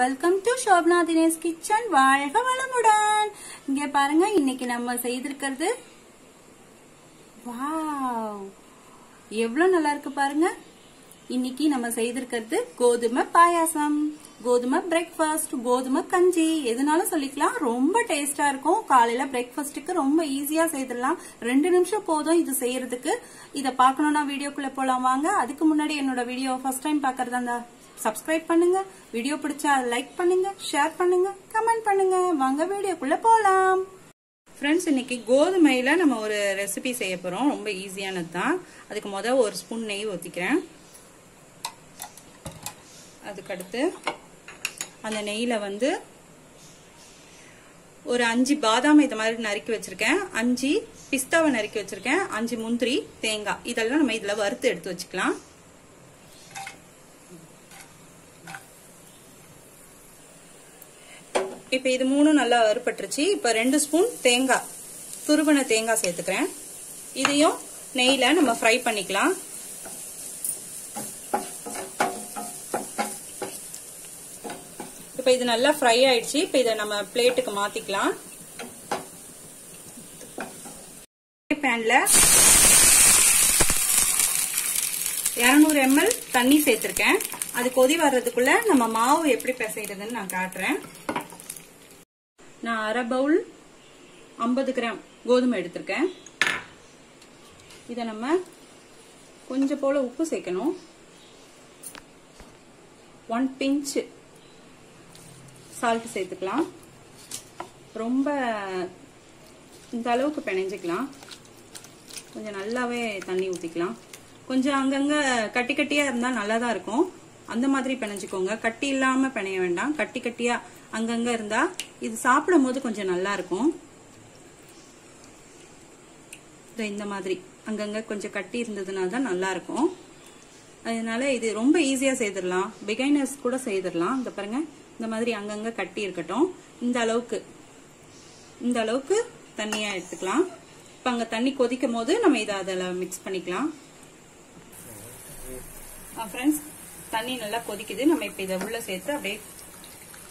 Welcome to Shobana Dinesh Kitchen. வாழக வளமுடன். இங்க பாருங்க இன்னைக்கு நம்ம செய்திருக்கிறது. வாவ்! எவ்வளவு நல்லா இருக்கு பாருங்க. இன்னைக்கு நம்ம செய்திருக்கிறது கோதுமை பாயாசம், கோதுமை பிரேக்ஃபாஸ்ட், கோதுமை கஞ்சி எதுனாலும் சொல்லிக்கலாம். ரொம்ப டேஸ்டா இருக்கும். காலையில பிரேக்ஃபாஸ்ட்க்கு ரொம்ப ஈஸியா செய்திடலாம். 2 நிமிஷம் போதும் இது செய்யறதுக்கு. இத பார்க்கணும்னா வீடியோக்குள்ள போலாம் வாங்க. அதுக்கு முன்னாடி என்னோட வீடியோ ஃபர்ஸ்ட் டைம் பார்க்கறதாண்டா सब्सक्राइब பண்ணுங்க वीडियो பிடிச்சா லைக் பண்ணுங்க ஷேர் பண்ணுங்க கமெண்ட் பண்ணுங்க வாங்க வீடியோக்குள்ள போலாம் फ्रेंड्स இன்னைக்கு கோதுமையில நம்ம ஒரு ரெசிபி செய்ய போறோம் ரொம்ப ஈஸியானது தான் அதுக்கு முத ஒரு ஸ்பூன் நெய் ஊத்திக்கிறேன் அதுக்கு அடுத்து அந்த நெய்ல வந்து ஒரு 5 பாதாம் இந்த மாதிரி நறுக்கி வச்சிருக்கேன் 5 பிஸ்தாவை நறுக்கி வச்சிருக்கேன் 5 முந்திரி தேங்காய் இதெல்லாம் நம்ம இதல வறுத்து எடுத்து வச்சுக்கலாம் இப்ப இது மூணு நல்லா வறுபட்டுருச்சு இப்ப 2 ஸ்பூன் தேங்காய் துருவன தேங்காய் சேர்த்துக்கிறேன் இதையும் நெய்ல நம்ம ஃப்ரை பண்ணிக்கலாம் இப்ப இது நல்லா ஃப்ரை ஆயிடுச்சு இப்ப இத நம்ம பிளேட்டுக்கு மாத்திக்கலாம் பேன்ல 200 ml தண்ணி சேர்த்திருக்கேன் அது கொதி வர்றதுக்குள்ள நம்ம மாவு எப்படி பிசையிறதுன்னு நான் காட்டுறேன் நான் 1/2 பவுல் 50 கிராம் கோதுமை எடுத்திருக்கேன் இத நம்ம கொஞ்சம் போல உப்பு சேர்க்கணும் 1 பிஞ்ச் salt சேர்த்துக்கலாம் ரொம்ப இந்த அளவுக்கு பிணைஞ்சிக்கலாம் கொஞ்சம் நல்லாவே தண்ணி ஊத்திக்கலாம் கொஞ்சம் அங்கங்க கட்டி கட்டியா இருந்தா நல்லா தான் இருக்கும் அந்த மாதிரி பிணைஞ்சிக்கோங்க கட்டி இல்லாம பிணைய வேண்டாம் கட்டி கட்டியா அங்கங்க இருந்தா இது சாப்பிடும்போது கொஞ்சம் நல்லா இருக்கும் இந்த மாதிரி அங்கங்க கொஞ்சம் கட்டி இருந்ததுனால தான் நல்லா இருக்கும் அதனால இது ரொம்ப ஈஸியா செய்திடலாம் பிகினர்ஸ் கூட செய்திடலாம் இந்த பாருங்க இந்த மாதிரி அங்கங்க கட்டி இருக்கட்டும் இந்த அளவுக்கு தண்ணியா எடுத்துக்கலாம் இப்ப அங்க தண்ணி கொதிக்கும் போது நம்ம இதை அதில் மிக்ஸ் பண்ணிக்கலாம் ஃப்ரெண்ட்ஸ் தண்ணி நல்லா கொதிக்குது நம்ம இப்ப இதை உள்ள சேர்த்து அப்படியே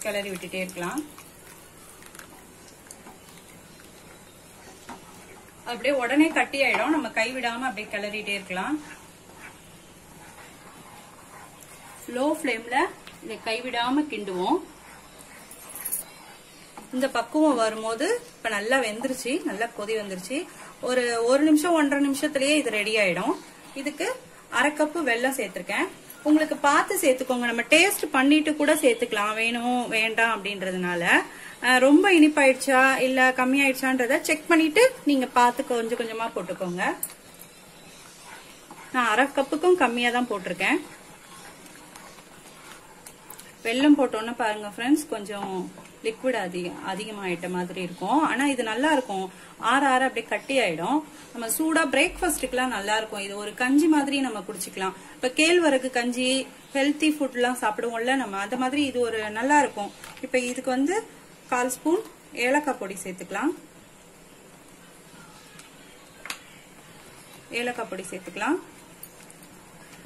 கிளறி விட்டுட்டே இருக்கலாம் அப்படியே உடனே கட்டி ஆயிடும் நம்ம கை விடாம அப்படியே கிளறிட்டே இருக்கலாம் லோ ஃபிளேம்ல இதை கைவிடாம கிண்டுவோம் இந்த பக்குவம் வரும்போது இப்ப நல்லா வெந்துருச்சு நல்லா கொதி வந்துருச்சு ஒரு நிமிஷம் 1.5 நிமிஷத்திலேயே இது ரெடி ஆயிடும் இதுக்கு 1/2 கப்பு வெல்லம் சேர்த்திருக்கேன் உங்களுக்கு பார்த்து சேர்த்துக்கோங்க நம்ம டேஸ்ட் பண்ணிட்டு கூட சேர்த்துக்கலாம் வேணும் வேண்டாம் அப்படின்றதுனால ரொம்ப இனிப்பாயிடுச்சா இல்ல கம்மியாயிடுச்சான்றத செக் பண்ணிட்டு நீங்க பார்த்து கொஞ்சம் கொஞ்சமா போட்டுக்கோங்க நான் 1/2 கப்புக்கும் கம்மியா தான் போட்டிருக்கேன் வெல்லம் போட்டோன்னு பாருங்க ஃப்ரெண்ட்ஸ் கொஞ்சம் லிக்விட் அதிகமாயிட்ட மாதிரி இருக்கும் ஆனா இது நல்லா இருக்கும் ஆற அப்படியே கட்டி ஆயிடும் நம்ம சூடா பிரேக்ஃபாஸ்ட்டுக்குலாம் நல்லா இருக்கும் இது ஒரு கஞ்சி மாதிரி நம்ம குடிச்சுக்கலாம் இப்ப கேழ்வரகு கஞ்சி ஹெல்த்தி ஃபுட் எல்லாம் சாப்பிடுவோம்ல நம்ம அந்த மாதிரி இது ஒரு நல்லா இருக்கும் இப்ப இதுக்கு வந்து 1/4 ஸ்பூன் ஏலக்காய் பொடி சேர்த்துக்கலாம்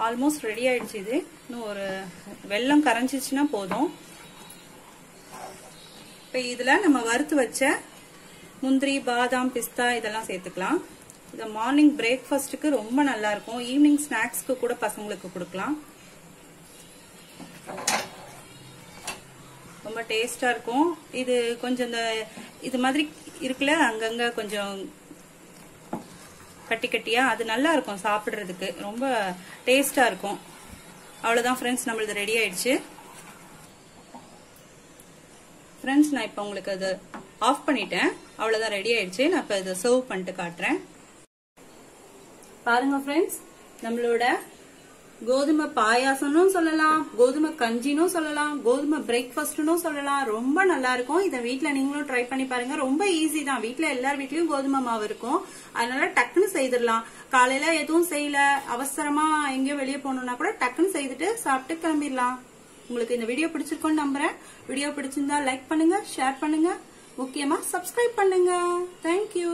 ஆல்மோஸ்ட் ரெடி ஆயிடுச்சு இது இன்னும் ஒரு வெல்லம் கரைஞ்சிச்சுன்னா போதும் இப்ப இதுல நம்ம வறுத்து வச்ச முந்திரி பாதாம் பிஸ்தா இதெல்லாம் சேர்த்துக்கலாம் இது மார்னிங் பிரேக்ஃபாஸ்ட்டுக்கு ரொம்ப நல்லா இருக்கும் ஈவினிங் ஸ்நாக்ஸ்க்கு கூட பசங்களுக்கு கொடுக்கலாம் ரொம்ப டேஸ்டா இருக்கும் இது கொஞ்சம் இந்த இது மாதிரி இருக்குல்ல அங்கங்க கொஞ்சம் கட்டி கட்டியா அது நல்லா இருக்கும் சாப்பிடுறதுக்கு ரொம்ப டேஸ்டா இருக்கும் அவ்வளவுதான் ஃப்ரெண்ட்ஸ் நம்மளுக்கு ரெடி ஆயிடுச்சு ஃப்ரெண்ட்ஸ் நான் இப்ப உங்களுக்கு அது ஆஃப் பண்ணிட்டேன் அவ்வளவுதான் ரெடி ஆயிடுச்சு நான் இப்ப இதை சர்வ் பண்ணிட்டு காட்டுறேன் பாருங்க ஃப்ரெண்ட்ஸ் நம்மளோட கோதுமை பாயாசம்னு சொல்லலாம் கோதுமை கஞ்சினும் சொல்லலாம் கோதுமை பிரேக்ஃபாஸ்ட்னு சொல்லலாம் ரொம்ப நல்லா இருக்கும் இதை வீட்டுல நீங்களும் ட்ரை பண்ணி பாருங்க ரொம்ப ஈஸி தான் வீட்டுல எல்லார் வீட்லயும் கோதுமை மாவு இருக்கும் அதனால டக்குன்னு செய்திடலாம் காலையில எதுவும் செய்யல அவசரமா எங்கேயோ வெளியே போகணும்னா கூட டக்குன்னு செய்துட்டு சாப்பிட்டு கிளம்பிடலாம் உங்களுக்கு இந்த வீடியோ பிடிச்சிருக்கோன்னு நம்புறேன் வீடியோ பிடிச்சிருந்தா லைக் பண்ணுங்க ஷேர் பண்ணுங்க முக்கியமா சப்ஸ்கிரைப் பண்ணுங்க தேங்க்யூ